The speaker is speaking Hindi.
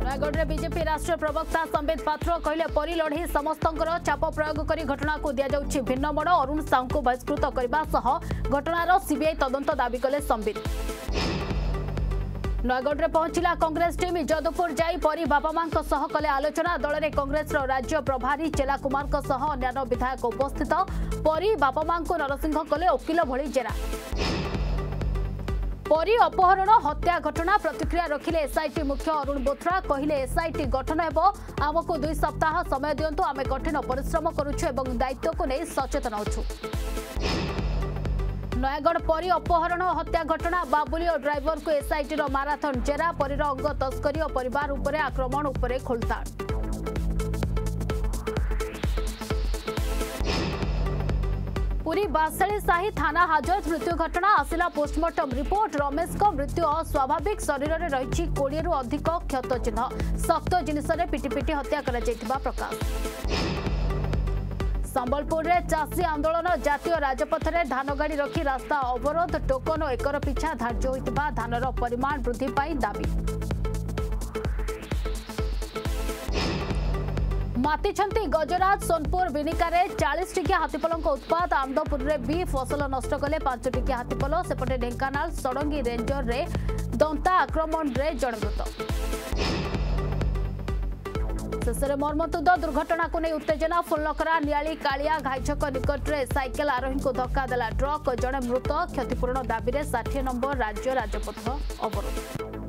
नयागढ़ में बीजेपी राष्ट्रीय प्रवक्ता संबित पात्र कहले परी लड़े समस्तंकर चाप प्रयोग कर घटना को दि जाउछि भिन्न मोड़। अरुण साहू को बहिष्कृत करबा सह घटनार सीबीआई तदंत दाबी कले संबित। नयागढ़ में पहुंचला कांग्रेस टीम जोधपुर जाई परी बापा मां सह कले आलोचना। दल में कांग्रेस राज्य प्रभारी चेला कुमार सह अन्य विधायक उपस्थित। परी बापा मां नरसिंह कले वकिल भली जेरा। परी अपहरण हत्या घटना प्रतिक्रिया रखिले एसआईटी मुख्य अरुण बोथरा। कहले एसआईटी गठन हेबो, आमको 2 सप्ताह समय दियंतु, आमे कठिन परिश्रम करूछु एवं दायित्व को नहीं सचेतन होछु। नयागढ़ परी अपहरण हत्या घटना बाबुली और ड्राइवर को एसआईटी रो माराथन जेरा। परीर अंग तस्करी और परिवार उपरे आक्रमण उपरे खोलताड़। पुरी बासेलीसाही थाना हाजत मृत्यु घटना आसिला पोस्टमार्टम रिपोर्ट। रमेश को मृत्यु अस्वाभाविक, शरीर में रही 20 अधिक क्षत चिन्ह। शक्त जिनसरे पिटिपिटि हत्या करा जायतिबा प्रकाश। संबलपुर रे चाषी आंदोलन। जातीय राजपथ रे धान गाड़ी रखी रास्ता अवरोध। टोकन और एकर पिछा धार्य होइतिबा धानर परिमाण वृद्धि पाई दाबी। मातिछंती गजराज सोनपुर बिनिकारे 40 टिकिया हाथीपलंक उत्पात। आमदपुर में भी फसल नष्ट कले 5 टिकिया हाथीपल। सेपटे ढेंकानाल सड़ंगी रेंजर रे दंता आक्रमण रे जण मृत। शेषे मर्मन्तुद दुर्घटना को नहीं उत्तेजना। फुलनकरा नियाली कालिया घाईछक निकटने सैकेल आरोही को धक्का देला ट्रक, जड़े मृत। क्षतिपूरण दाबी 60 नंबर राज्य राजपथ अवरोध।